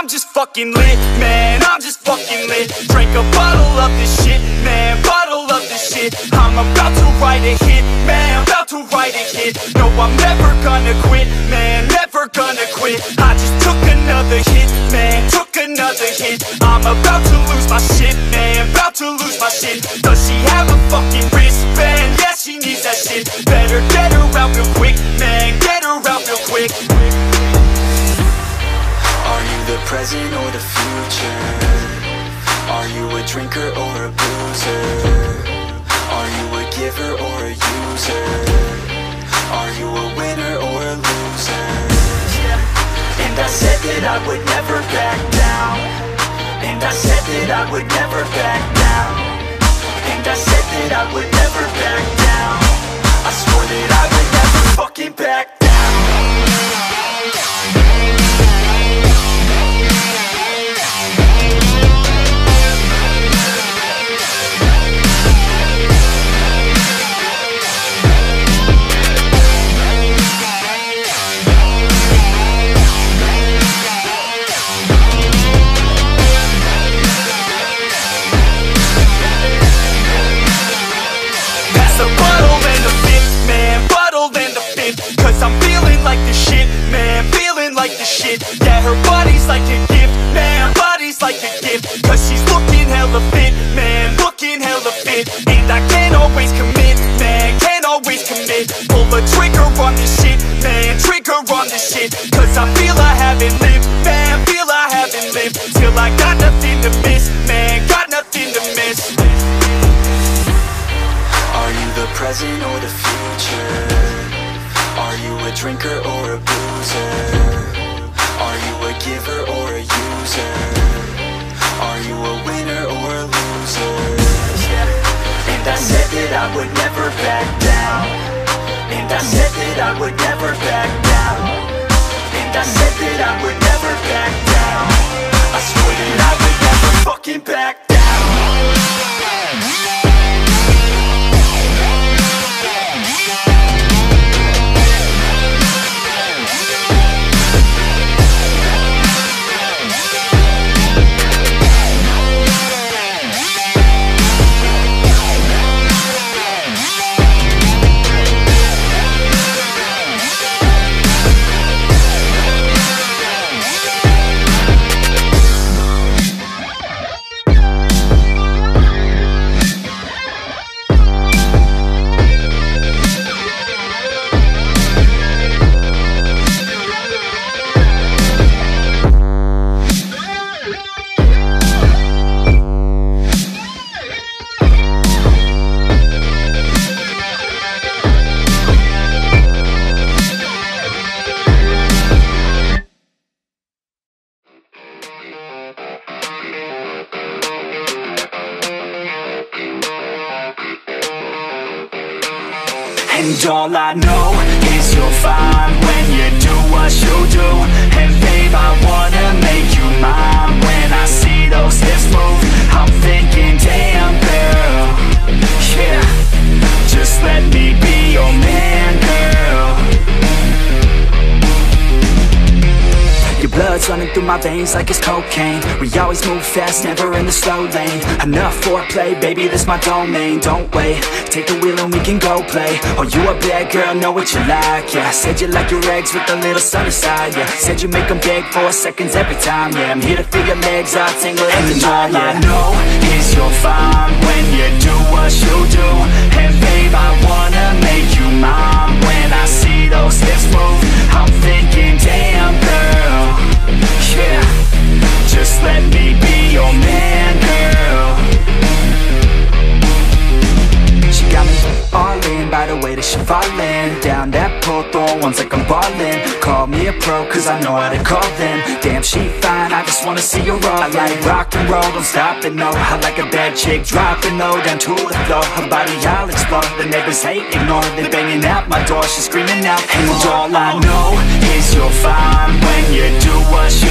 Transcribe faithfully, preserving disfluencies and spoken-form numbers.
I'm just fucking lit, man, I'm just fucking lit. Drink a bottle of this shit, man, bottle of this shit. I'm about to write a hit, man, about to write a hit. No, I'm never gonna quit, man, never gonna quit. I just took another hit, man, took another hit. I'm about to lose my shit, man, about to lose my shit. Does she have a fucking wristband? Yeah, she needs that shit. Better get her out real quick, man, get her out real quick. The present or the future? Are you a drinker or a boozer? Are you a giver or a user? Are you a winner or a loser? And I said that I would never back down. And I said that I would never back down. And I said that I would never back down. I swore that I would never fucking back down. Yeah, her body's like a gift, man, body's like a gift. Cause she's looking hella fit, man, looking hella fit. And I can't always commit, man, can't always commit. Pull the trigger on this shit, man, trigger on this shit. Cause I feel I haven't lived, man, feel I haven't lived. Till I got nothing to miss, man, got nothing to miss. Are you the present or the future? Are you a drinker or a boozer? Are you a giver or a user? Are you a winner or a loser? And I said that I would never back down. And I said that I would never back down. And I said that I would never back down. I swore that I would never fucking back down. And all I know is you'll find when you do what you do. And babe, I wanna make you mine. When I see those hips move, I'm thinking, damn girl, yeah. Just let me be your man, girl. Your blood's running through my veins like it's cocaine. We always move fast, never in the slow lane. Enough foreplay, baby, this my domain. Don't wait. Take the wheel and we can go play. Oh, you a bad girl, know what you like, yeah. Said you like your eggs with a little sunny side, yeah. Said you make them beg for seconds every time, yeah. I'm here to figure legs out, tangle every night, yeah. And all I know is you'll find when you do what you do. And babe, I wanna make you mine. When I see those hips move, I'm thinking, damn girl, yeah. Just let me be your man, girl. Got me all in by the way that she fallin'. Down that pole, throw ones like I'm ballin'. Call me a pro, cause I know how to call them. Damn, she fine, I just wanna see her all. I like rock and roll, don't stop it, no. I like a bad chick, dropping low, down to the floor. Her body, I'll explode. The neighbors hate, ignore. They banging out my door, she's screaming out. And all I know is you'll find when you do what you